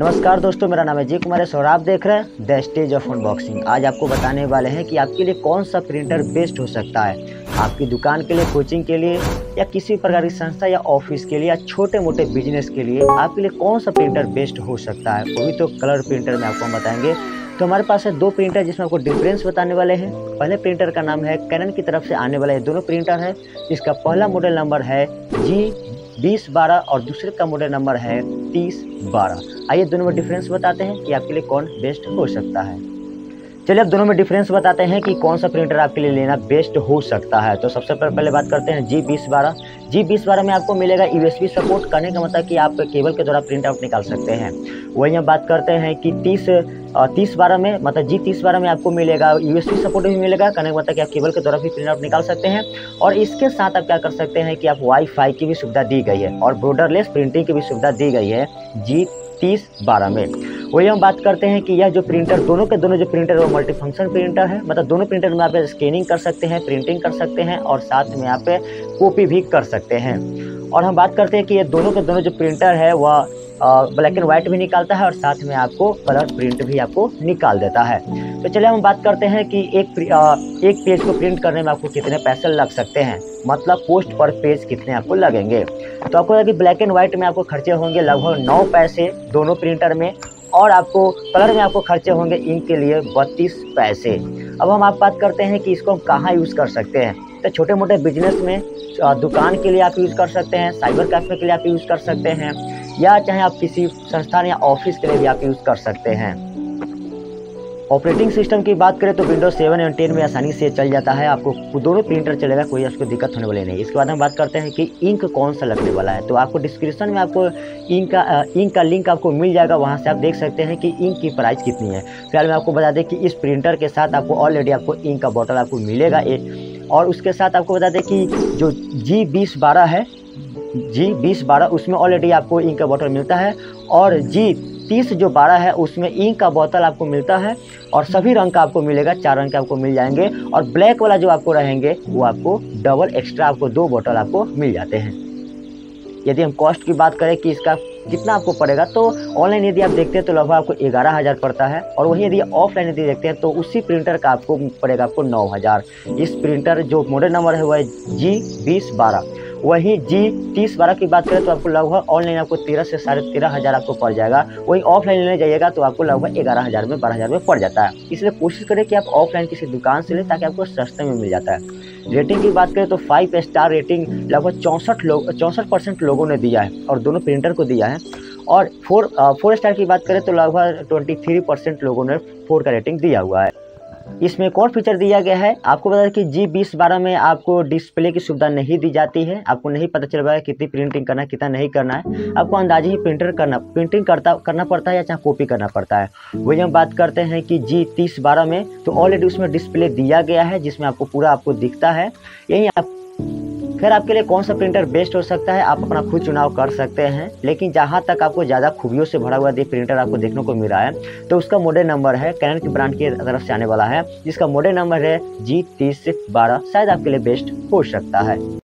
नमस्कार दोस्तों, मेरा नाम है अजय कुमार सौर। आप देख रहे हैं द स्टेज ऑफ अनबॉक्सिंग। आज आपको बताने वाले हैं कि आपके लिए कौन सा प्रिंटर बेस्ट हो सकता है आपकी दुकान के लिए, कोचिंग के लिए या किसी प्रकार की संस्था या ऑफिस के लिए या छोटे मोटे बिजनेस के लिए। आपके लिए कौन सा प्रिंटर बेस्ट हो सकता है वो भी तो कलर प्रिंटर में आपको हम बताएंगे। तो हमारे पास है दो प्रिंटर जिसमें आपको डिफरेंस बताने वाले हैं। पहले प्रिंटर का नाम है कैनन की तरफ से आने वाला ये दोनों प्रिंटर है, जिसका पहला मॉडल नंबर है G2012 और दूसरे का मॉडल नंबर है 3012। आइए दोनों में डिफरेंस बताते हैं कि आपके लिए कौन बेस्ट हो सकता है। चलिए अब दोनों में डिफरेंस बताते हैं कि कौन सा प्रिंटर आपके लिए लेना बेस्ट हो सकता है। तो सबसे पहले बात करते हैं G2012। G2012 में आपको मिलेगा USB सपोर्ट करने का, मतलब कि आप केबल के द्वारा प्रिंट आउट निकाल सकते हैं। वहीं हम बात करते हैं कि 3012 में, मतलब G3012 में आपको मिलेगा USB सपोर्ट भी मिलेगा करने का, मतलब कि आप केबल के द्वारा भी प्रिंट आउट निकाल सकते हैं। और इसके साथ आप क्या कर सकते हैं कि आप वाईफाई की भी सुविधा दी गई है और बॉर्डरलेस प्रिंटिंग की भी सुविधा दी गई है G3012 में। वही हम बात करते हैं कि यह जो प्रिंटर, दोनों के दोनों जो प्रिंटर वो मल्टी फंक्शन प्रिंटर है, मतलब दोनों प्रिंटर में आप स्कैनिंग कर सकते हैं, प्रिंटिंग कर सकते हैं और साथ में आप कॉपी भी कर सकते हैं। और हम बात करते हैं कि ये दोनों के दोनों जो प्रिंटर है वह ब्लैक एंड वाइट भी निकालता है और साथ में आपको कलर प्रिंट भी आपको निकाल देता है। तो चलिए हम बात करते हैं कि एक पेज को प्रिंट करने में आपको कितने पैसे लग सकते हैं, मतलब पोस्ट पर पेज कितने आपको लगेंगे। तो आपको लगे ब्लैक एंड वाइट में आपको खर्चे होंगे लगभग 9 पैसे दोनों प्रिंटर में, और आपको कलर में आपको खर्चे होंगे इनके लिए 32 पैसे। अब हम आप बात करते हैं कि इसको हम कहाँ यूज़ कर सकते हैं। तो छोटे मोटे बिजनेस में, दुकान के लिए आप यूज़ कर सकते हैं, साइबर कैफे के लिए आप यूज़ कर सकते हैं, या चाहे आप किसी संस्थान या ऑफिस के लिए भी आप यूज़ कर सकते हैं। ऑपरेटिंग सिस्टम की बात करें तो विंडोज 7 और 10 में आसानी से चल जाता है, आपको दोनों प्रिंटर चलेगा, कोई उसको दिक्कत होने वाली नहीं। इसके बाद हम बात करते हैं कि इंक कौन सा लगने वाला है। तो आपको डिस्क्रिप्शन में आपको इंक का लिंक आपको मिल जाएगा, वहां से आप देख सकते हैं कि इंक की प्राइस कितनी है। फिलहाल मैं आपको बता दें कि इस प्रिंटर के साथ आपको ऑलरेडी आपको इंक का बॉटल आपको मिलेगा। और उसके साथ आपको बता दें कि जो G2012 है, G2012 उसमें ऑलरेडी आपको इंक का बॉटल मिलता है, और G3012 है उसमें इंक का बोतल आपको मिलता है, और सभी रंग का आपको मिलेगा, 4 रंग के आपको मिल जाएंगे, और ब्लैक वाला जो आपको रहेंगे वो आपको डबल एक्स्ट्रा आपको 2 बोतल आपको मिल जाते हैं। यदि हम कॉस्ट की बात करें कि इसका कितना आपको पड़ेगा, तो ऑनलाइन यदि आप देखते हैं तो लगभग आपको 11,000 पड़ता है, और वहीं यदि ऑफलाइन यदि देखते हैं तो उसी प्रिंटर का आपको पड़ेगा आपको 9,000। इस प्रिंटर जो मॉडल नंबर है वह है G2012। वहीं G3012 की बात करें तो आपको लगभग ऑनलाइन आपको 13 से 13,500 आपको पड़ जाएगा, वहीं ऑफलाइन लेने जाइएगा तो आपको लगभग 11,000 में 12,000 में पड़ जाता है। इसलिए कोशिश करें कि आप ऑफलाइन किसी दुकान से लें ताकि आपको सस्ते में मिल जाता है। रेटिंग की बात करें तो 5 स्टार रेटिंग लगभग 64% लोगों ने दिया है और दोनों प्रिंटर को दिया है। और 4 स्टार की बात करें तो लगभग 23% लोगों ने 4 का रेटिंग दिया हुआ है। इसमें एक और फीचर दिया गया है, आपको बता दें कि G2012 में आपको डिस्प्ले की सुविधा नहीं दी जाती है, आपको नहीं पता चल पाएगा कितनी प्रिंटिंग करना है कितना नहीं करना है, आपको अंदाजे ही प्रिंटिंग करना पड़ता है या चाहे कॉपी करना पड़ता है। वही हम बात करते हैं कि G3012 में तो ऑलरेडी उसमें डिस्प्ले दिया गया है जिसमें आपको पूरा आपको दिखता है। यही आप खैर आपके लिए कौन सा प्रिंटर बेस्ट हो सकता है आप अपना खुद चुनाव कर सकते हैं, लेकिन जहां तक आपको ज़्यादा खूबियों से भरा हुआ ये प्रिंटर आपको देखने को मिला है तो उसका मॉडल नंबर है कैनन की ब्रांड की तरफ से आने वाला है, जिसका मॉडल नंबर है G3012, शायद आपके लिए बेस्ट हो सकता है।